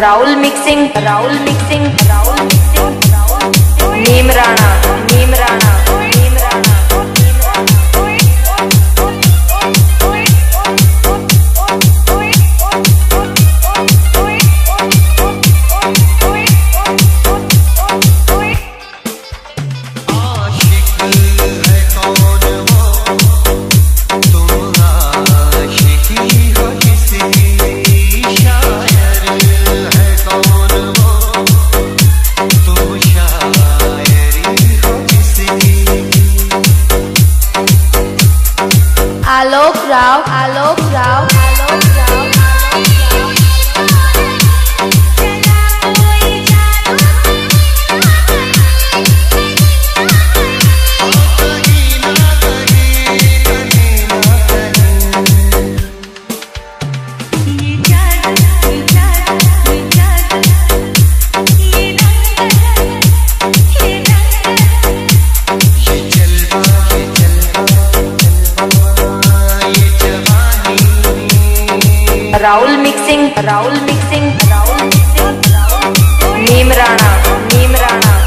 Raul mixing Neem Rana Raul mixing Neem Rana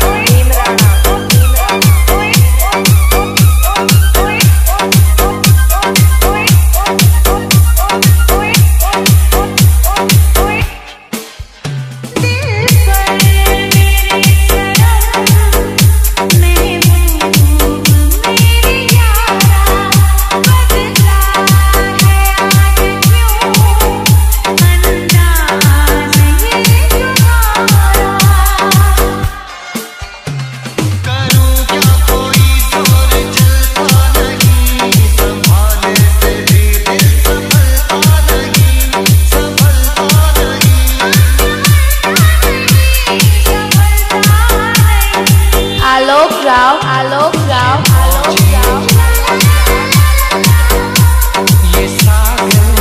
grau, alô grau, alô grau. Yes, I can.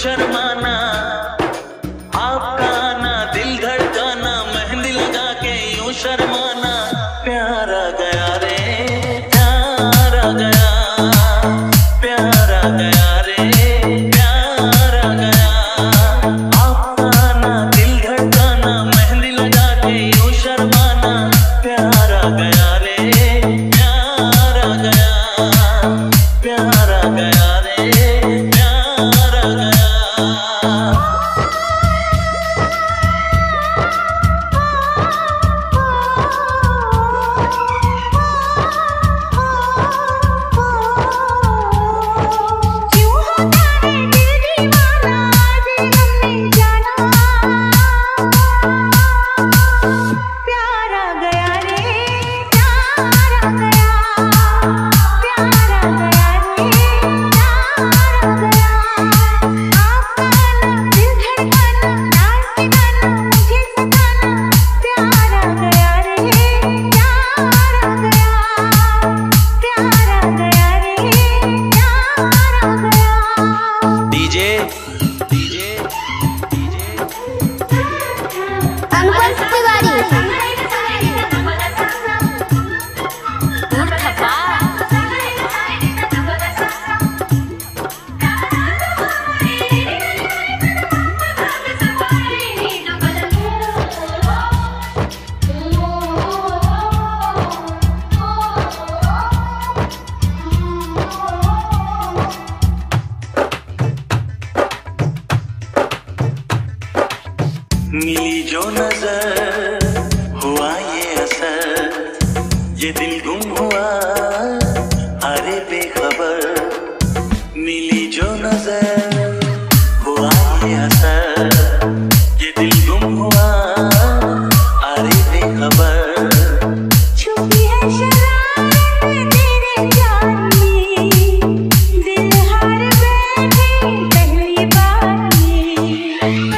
शर्माना आपका ना दिल धड़काना, मेहंदी लगा के यूं शर्माना। प्यारा गया रे प्यारा गया, प्यारा गया रे प्यारा गया। आपका ना दिल धड़काना, मेहंदी लगा के यूं शर्माना। प्यारा गया रे प्यारा गया, प्यारा गया रे प्यारा गया। मिली जो नजर हुआ ये असर, ये दिल गुम हुआ अरे बेखबर। मिली जो नजर हुआ ये असर, ये दिल गुम हुआ अरे बेखबर। छुपी है शरारत तेरे प्यार में, दिल हार बैठी पहली बार में।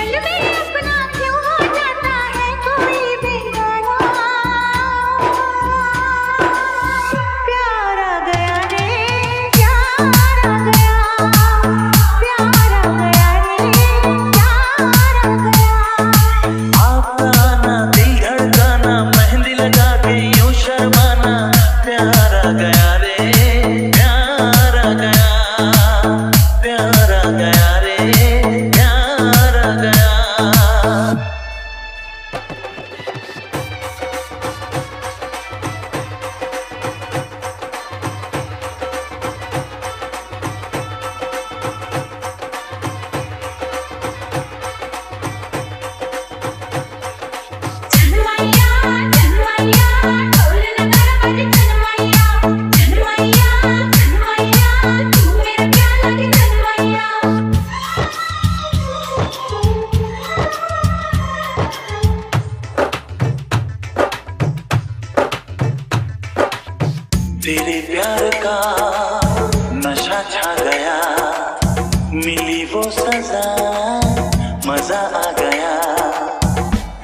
तेरे प्यार का नशा छा गया, मिली वो सजा मजा आ गया।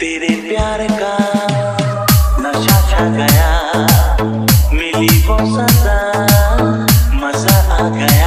तेरे प्यार का नशा छा गया, मिली वो सजा मजा आ गया।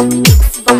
Mixed by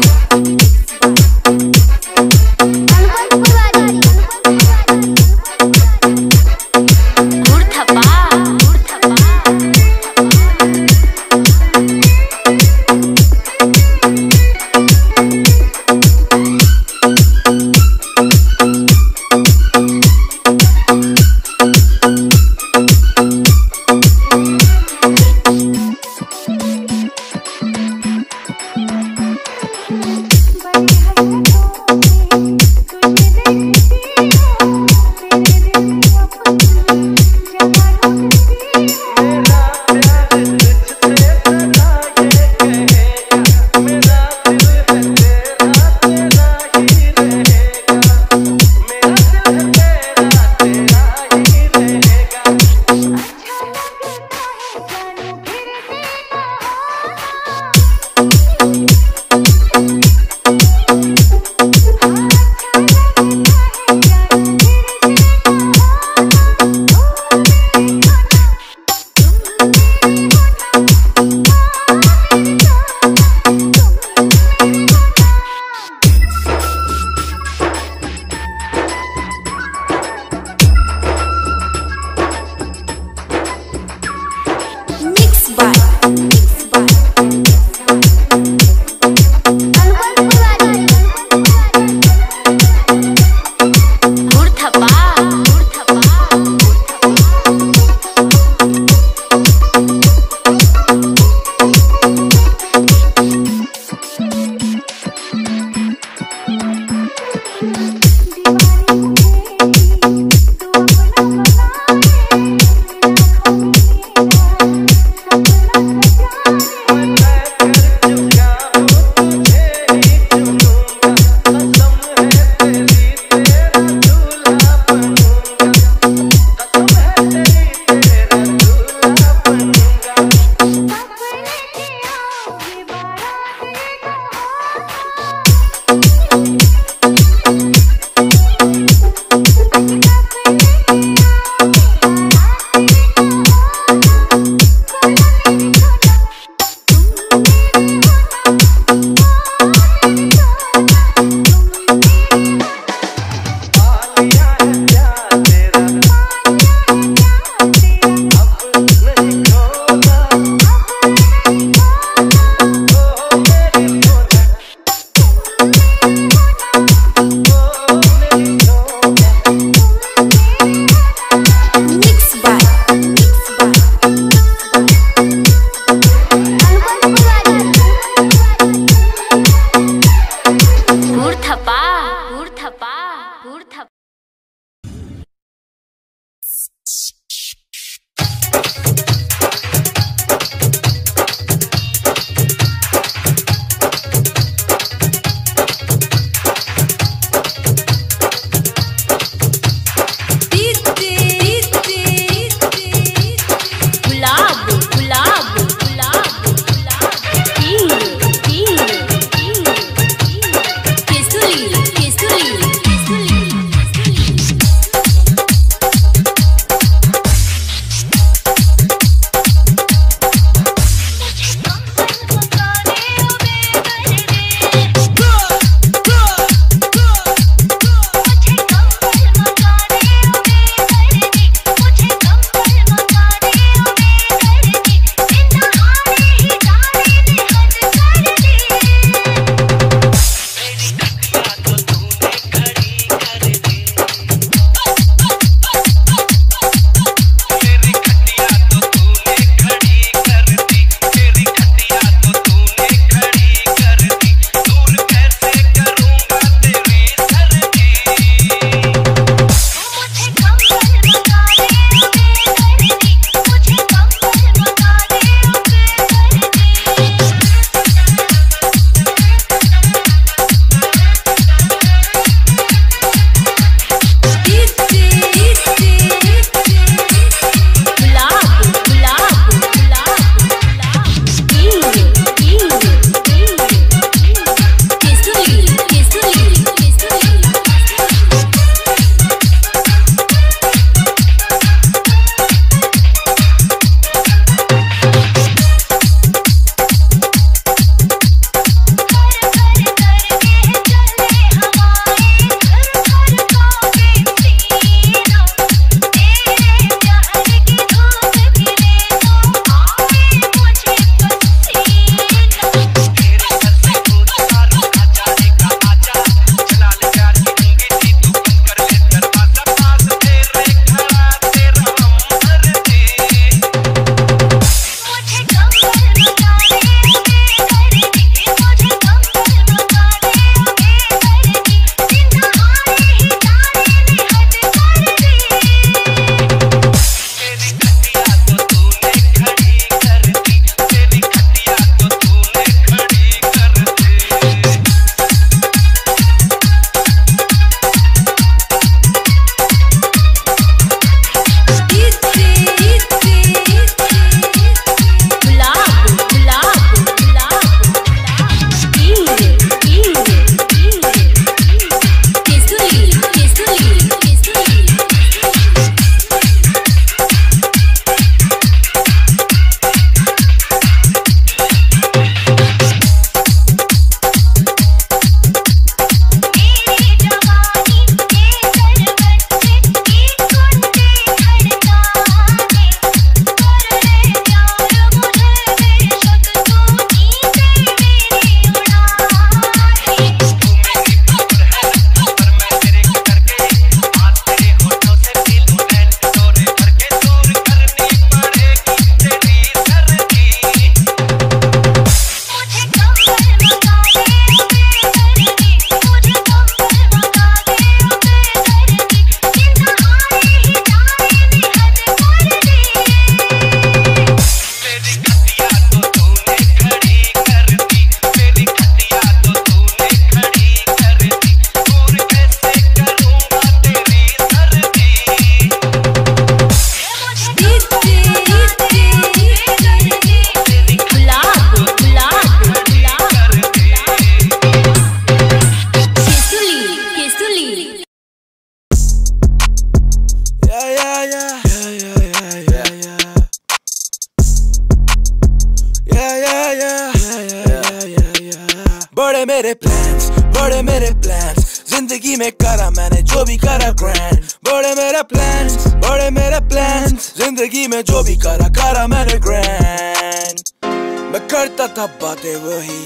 बड़े मेरे प्लान्स, बड़े मेरे प्लान्स, जिंदगी में करा मैंने जो भी करा ग्रैंड। बड़े मेरे प्लान्स, बड़े मेरे प्लान्स, जिंदगी में जो भी करा करा मैंने ग्रैंड। मैं करता था बातें वही,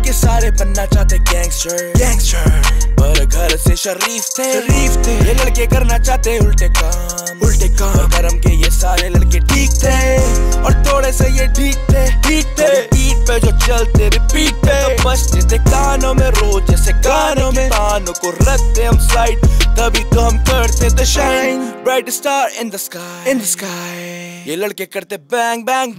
सारे बनना चाहते गैंगस्टर, पर घर से शरीफ थे। ये लड़के करना चाहते उल्टे काम। कर्म के ये सारे लड़के ठीक थे और थोड़े से ये ठीक थे। रिपीट पे जो चलते रिपीट पे बचते थे कानों में रोज, जैसे कानों में कानों को रखते हम साइड, तभी तो हम करते थे shine, bright star in the sky. ये लड़के करते बैंग बैंग।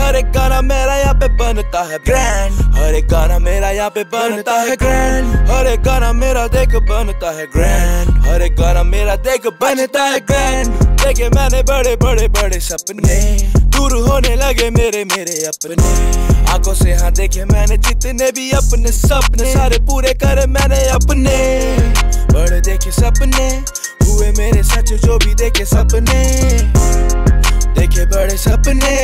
हर एक गाना मेरा यहाँ पे बनता है ग्रैंड, हर एक गाना मेरा यहाँ पे बनता है ग्रैंड, हर एक गाना मेरा देख बनता है ग्रैंड, हर एक गाना मेरा देख बनता है ग्रैंड। देखे मैंने बड़े सपने, दूर होने लगे मेरे अपने। आंखों से हाँ देखे मैंने जितने भी अपने सपने, सारे पूरे करे मैंने अपने। बड़े देखे सपने हुए मेरे सच, जो भी देखे सपने, देखे बड़े सपने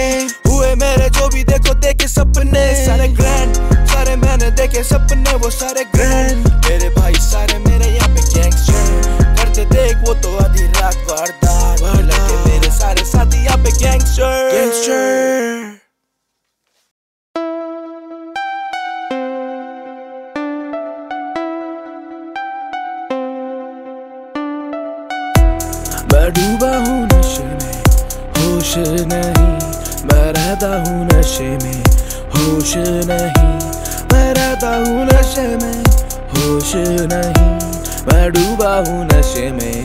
हुए मेरे, जो भी देखो देखे सपने। सारे ग्रैंड, सारे मैंने देखे सपने, वो सारे ग्रैंड। मेरे भाई सारे मेरे यहाँ पे गैंगस्टर, करते देख वो तो आधी रात वारदात। मेरे सारे साथी यहाँ पे गैंगस्टर। मैं डूबा हूँ नशे में होश नहीं, मैं रहता हूँ नशे में होश नहीं, मैं रहता हूँ नशे में होश नहीं, मैं डूबा हूँ नशे में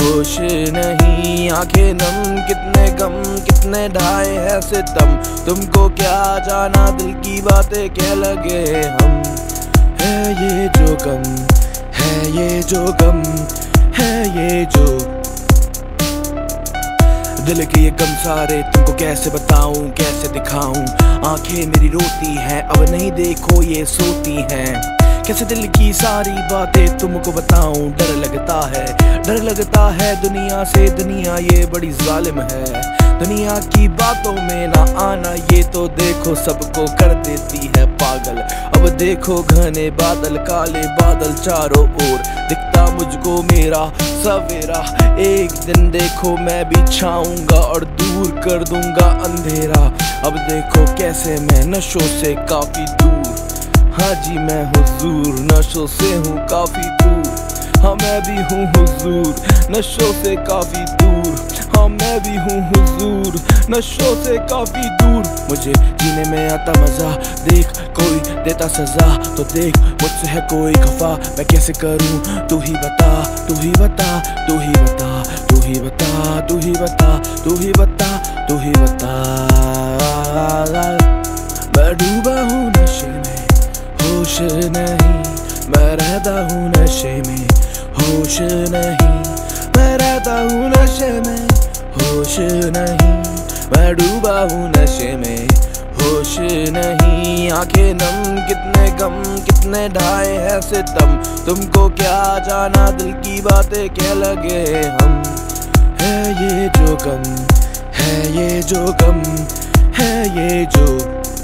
होश नहीं। आंखें नम, कितने गम कितने ढाए हैं सितम, तुमको क्या जाना दिल की बातें, कह लगे हम। है ये जो गम, है ये जो गम, है ये जो दिल के ये गम सारे, तुमको कैसे बताऊं कैसे दिखाऊं। आंखें मेरी रोती हैं अब नहीं देखो ये सोती हैं, कैसे दिल की सारी बातें तुमको बताऊं। डर लगता है दुनिया से, दुनिया ये बड़ी जालिम है, दुनिया की बातों में ना आना, ये तो देखो सबको कर देती है पागल। अब देखो घने बादल, काले बादल चारों ओर, दिखता मुझको मेरा सवेरा। एक दिन देखो मैं भी छाऊंगा और दूर कर दूंगा अंधेरा। अब देखो कैसे मैं नशों से काफी दूर, हाँ जी मैं हुजूर नशों से हूँ काफी दूर, हाँ मैं भी हूँ हुजूर नशों से काफी दूर, हाँ मैं भी हूँ हुजूर नशों से काफी दूर। मुझे जीने में आता मजा, देख कोई देता सजा, तो देख मुझसे है कोई खफा, मैं कैसे करूं तू ही बता। मैं डूबा हूँ नशे में होश नहीं, मैं रहता हूँ नशे में होश नहीं, मैं रहता हूँ नशे में होश नहीं, मैं डूबा हूँ नशे में होश नहीं। आंखें नम, कितने गम कितने ढाए हैं सितम, तुमको क्या जाना दिल की बातें, कह लगे हम। है ये जो गम, है ये जो गम, है ये जो